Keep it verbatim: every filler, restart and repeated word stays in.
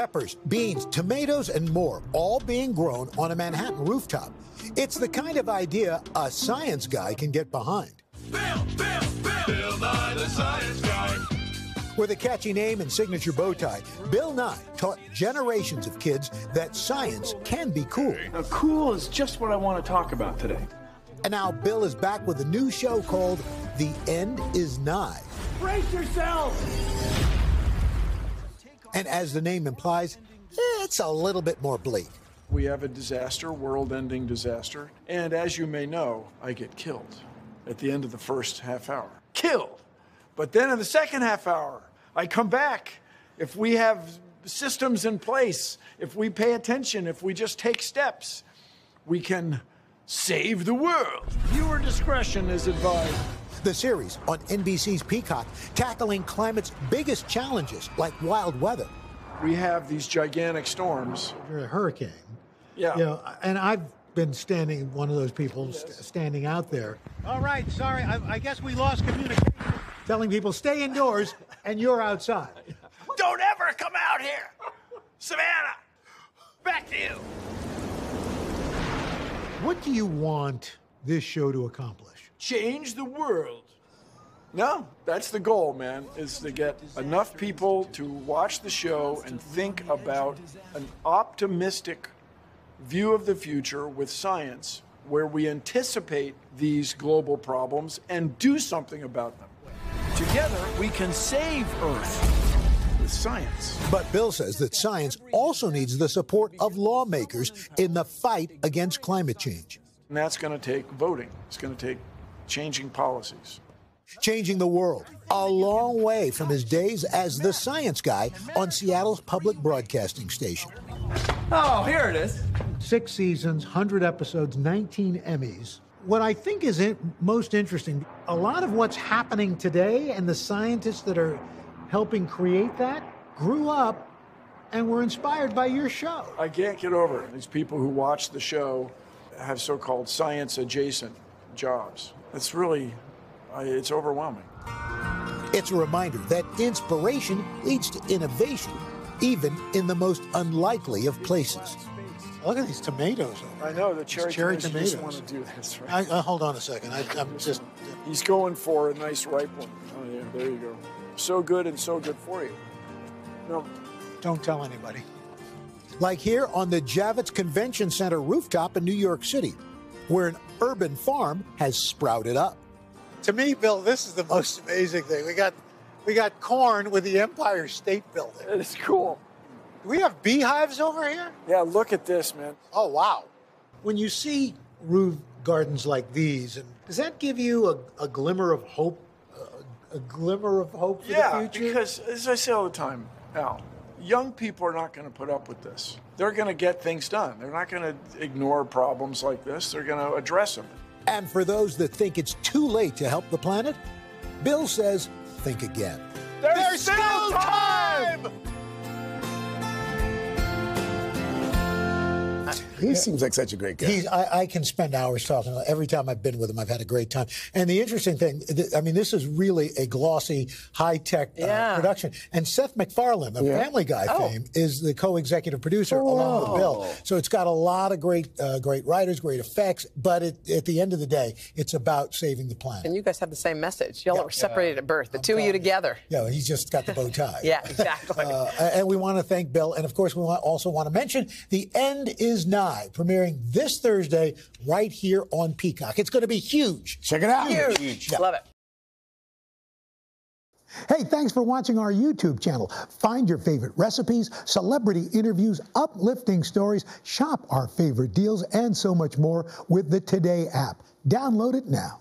peppers, beans, tomatoes, and more, all being grown on a Manhattan rooftop. It's the kind of idea a science guy can get behind. Bill, Bill, Bill, Bill Nye, the science guy. With a catchy name and signature bow tie, Bill Nye taught generations of kids that science can be cool. Now, cool is just what I want to talk about today. And now Bill is back with a new show called The End is Nye. Brace yourself! And as the name implies, it's a little bit more bleak. We have a disaster, world-ending disaster. And as you may know, I get killed at the end of the first half hour. Killed! But then in the second half hour, I come back. If we have systems in place, if we pay attention, if we just take steps, we can save the world. Viewer discretion is advised. The series on N B C's Peacock, tackling climate's biggest challenges, like wild weather. We have these gigantic storms. You're a hurricane. Yeah. You know, and I've been standing, one of those people yes. st standing out there. All right, sorry, I, I guess we lost communication. Telling people, stay indoors, and you're outside. Don't ever come out here. Savannah, back to you. What do you want this show to accomplish? Change the world. No, that's the goal, man, is to get enough people to watch the show and think about an optimistic view of the future with science, where we anticipate these global problems and do something about them. Together, we can save Earth with science. But Bill says that science also needs the support of lawmakers in the fight against climate change. And that's going to take voting. It's going to take changing policies. Changing the world, a long way from his days as the science guy on Seattle's public broadcasting station. Oh, here it is. Six seasons, one hundred episodes, nineteen Emmys. What I think is it most interesting, a lot of what's happening today and the scientists that are helping create that grew up and were inspired by your show. I can't get over it. These people who watch the show have so-called science-adjacent jobs. It's really, it's overwhelming. It's a reminder that inspiration leads to innovation, even in the most unlikely of places. Look at these tomatoes. I know, the cherry, cherry tomatoes. tomatoes. I just want to do this, right? I, I, hold on a second. I, I'm just... He's going for a nice ripe one. Oh, yeah, there you go. So good and so good for you. No. Don't tell anybody. Like here on the Javits Convention Center rooftop in New York City, where an urban farm has sprouted up. To me, Bill, this is the most amazing thing. We got, we got corn with the Empire State Building. It's cool. Do we have beehives over here? Yeah, look at this, man. Oh, wow. When you see roof gardens like these, and does that give you a, a glimmer of hope, a, a glimmer of hope for yeah, the future? Yeah, because as I say all the time, Al, young people are not going to put up with this. They're going to get things done. They're not going to ignore problems like this. They're going to address them. And for those that think it's too late to help the planet, Bill says, think again. There's, There's still time! time! He seems like such a great guy. He's, I, I can spend hours talking. Every time I've been with him, I've had a great time. And the interesting thing, th I mean, this is really a glossy, high-tech uh, yeah. production. And Seth MacFarlane, a yeah. Family Guy oh. fame, is the co-executive producer oh. along with Bill. So it's got a lot of great, uh, great writers, great effects. But it, at the end of the day, it's about saving the planet. And you guys have the same message. Y'all yeah. are separated at birth. The I'm two of you together. Yeah, he's just got the bow tie. Yeah, exactly. uh, and we want to thank Bill. And of course, we also want to mention The End is Nye, premiering this Thursday right here on Peacock. It's going to be huge. Check it out. Huge. huge. Yeah. Love it. Hey, thanks for watching our YouTube channel. Find your favorite recipes, celebrity interviews, uplifting stories, shop our favorite deals, and so much more with the Today app. Download it now.